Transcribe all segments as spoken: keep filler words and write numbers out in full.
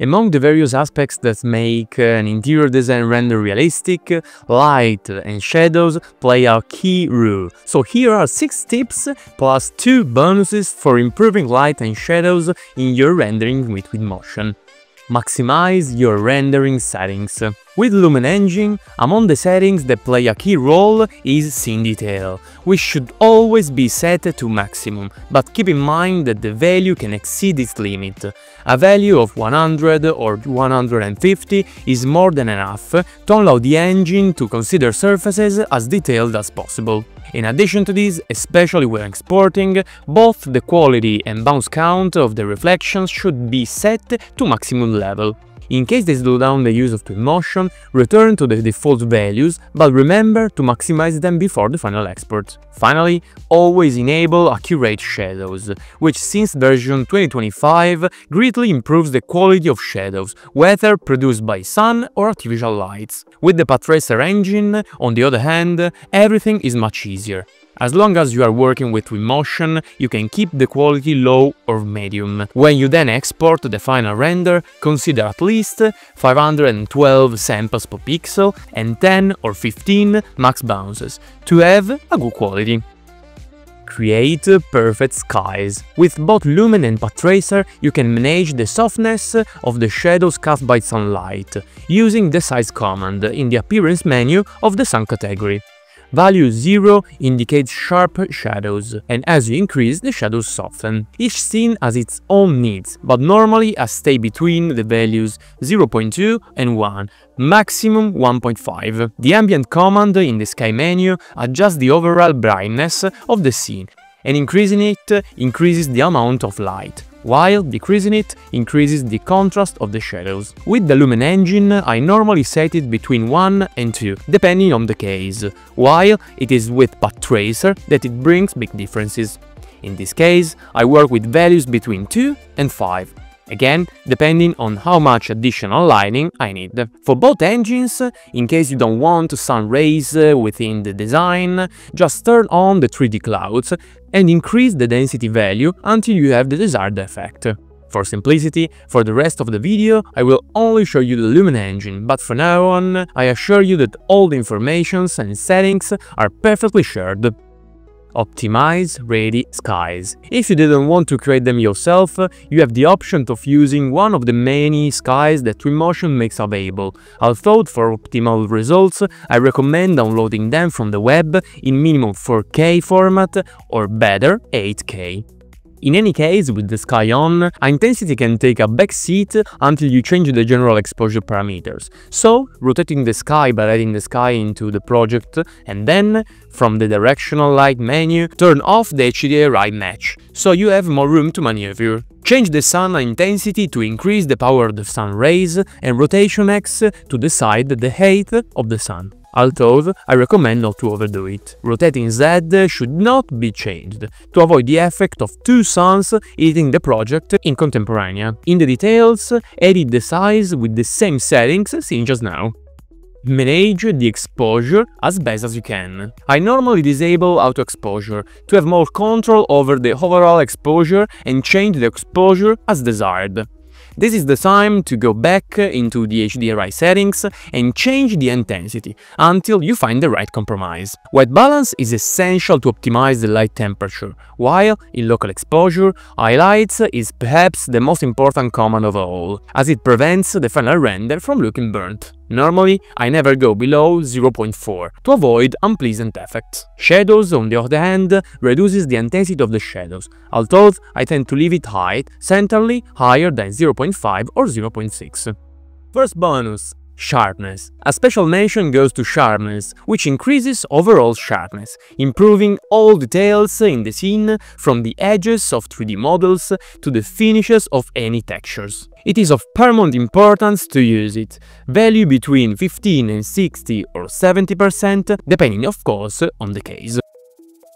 Among the various aspects that make an interior design render realistic, light and shadows play a key role. So here are six tips plus two bonuses for improving light and shadows in your rendering with Twinmotion. Maximize your rendering settings. With Lumen Engine, among the settings that play a key role is scene detail, which should always be set to maximum, but keep in mind that the value can exceed its limit. A value of one hundred or one hundred fifty is more than enough to allow the engine to consider surfaces as detailed as possible. In addition to this, especially when exporting, both the quality and bounce count of the reflections should be set to maximum level. In case they slow down the use of Twinmotion, return to the default values, but remember to maximize them before the final export. Finally, always enable accurate shadows, which since version twenty twenty-five greatly improves the quality of shadows, whether produced by sun or artificial lights. With the Path Tracer engine, on the other hand, everything is much easier. As long as you are working with Twinmotion, you can keep the quality low or medium. When you then export the final render, consider at least five hundred twelve samples per pixel and ten or fifteen max bounces to have a good quality. Create perfect skies. With both Lumen and Path Tracer, you can manage the softness of the shadows cast by sunlight using the size command in the appearance menu of the sun category. Value zero indicates sharp shadows, and as you increase, the shadows soften. Each scene has its own needs, but normally I stay between the values zero point two and one, maximum one point five. The ambient command in the sky menu adjusts the overall brightness of the scene, and increasing it increases the amount of light, while decreasing it increases the contrast of the shadows. With the Lumen engine, I normally set it between one and two, depending on the case, while it is with Path Tracer that it brings big differences. In this case, I work with values between two and five, again, depending on how much additional lighting I need. For both engines, in case you don't want sun rays within the design, just turn on the three D clouds and increase the density value until you have the desired effect. For simplicity, for the rest of the video, I will only show you the Lumen engine, but from now on, I assure you that all the informations and settings are perfectly shared. Optimize ready skies. If you didn't want to create them yourself, you have the option of using one of the many skies that Twinmotion makes available, although for optimal results I recommend downloading them from the web in minimum four K format or better eight K. In any case, with the sky on, intensity can take a backseat until you change the general exposure parameters, so rotating the sky by adding the sky into the project and then, from the directional light menu, turn off the H D R I match, so you have more room to maneuver. Change the sun intensity to increase the power of the sun rays and rotation X to decide the height of the sun. Although, I recommend not to overdo it. Rotating Z should not be changed, to avoid the effect of two suns eating the project in contemporaneous. In the details, edit the size with the same settings seen just now. Manage the exposure as best as you can. I normally disable auto-exposure to have more control over the overall exposure and change the exposure as desired. This is the time to go back into the H D R I settings and change the intensity until you find the right compromise. White balance is essential to optimize the light temperature, while in local exposure, highlights is perhaps the most important command of all, as it prevents the final render from looking burnt. Normally, I never go below zero point four to avoid unpleasant effects. Shadows, on the other hand, reduces the intensity of the shadows, although I tend to leave it high, centrally higher than zero point five or zero point six. First bonus. Sharpness. A special mention goes to sharpness, which increases overall sharpness, improving all details in the scene, from the edges of three D models to the finishes of any textures. It is of paramount importance to use it. Value between fifteen and sixty or seventy percent, depending of course on the case.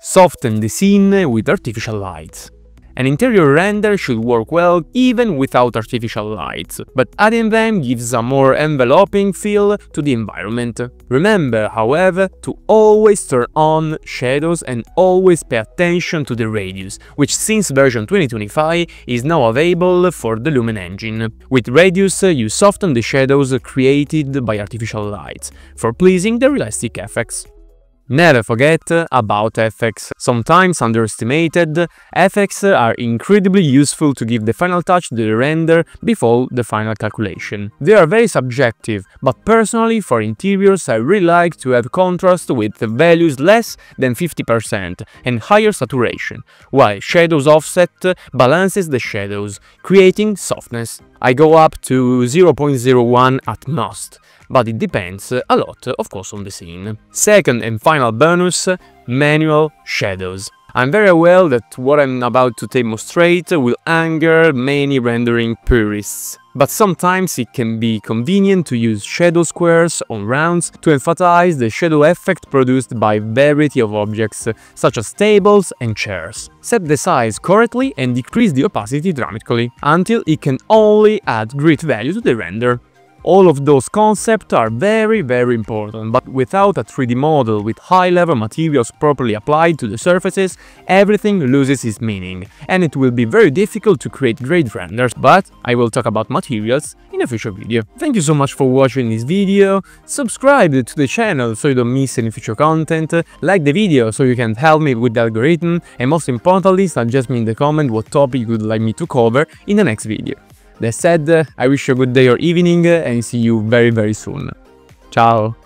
Soften the scene with artificial lights. An interior render should work well even without artificial lights, but adding them gives a more enveloping feel to the environment. Remember, however, to always turn on shadows and always pay attention to the radius, which since version twenty twenty-five is now available for the Lumen engine. With radius, you soften the shadows created by artificial lights, for pleasing the realistic effects. Never forget about effects. Sometimes underestimated, effects are incredibly useful to give the final touch to the render before the final calculation. They are very subjective, but personally for interiors I really like to have contrast with values less than fifty percent and higher saturation, while shadows offset balances the shadows, creating softness. I go up to zero point zero one at most, but it depends a lot, of course, on the scene. Second and final bonus, manual shadows. I'm very aware that what I'm about to demonstrate will anger many rendering purists, but sometimes it can be convenient to use shadow squares on rounds to emphasize the shadow effect produced by a variety of objects, such as tables and chairs. Set the size correctly and decrease the opacity dramatically, until it can only add great value to the render. All of those concepts are very very important, but without a three D model with high-level materials properly applied to the surfaces, everything loses its meaning, and it will be very difficult to create great renders, but I will talk about materials in a future video. Thank you so much for watching this video, subscribe to the channel so you don't miss any future content, like the video so you can help me with the algorithm, and most importantly suggest me in the comment what topic you would like me to cover in the next video. That said, I wish you a good day or evening and see you very very soon. Ciao!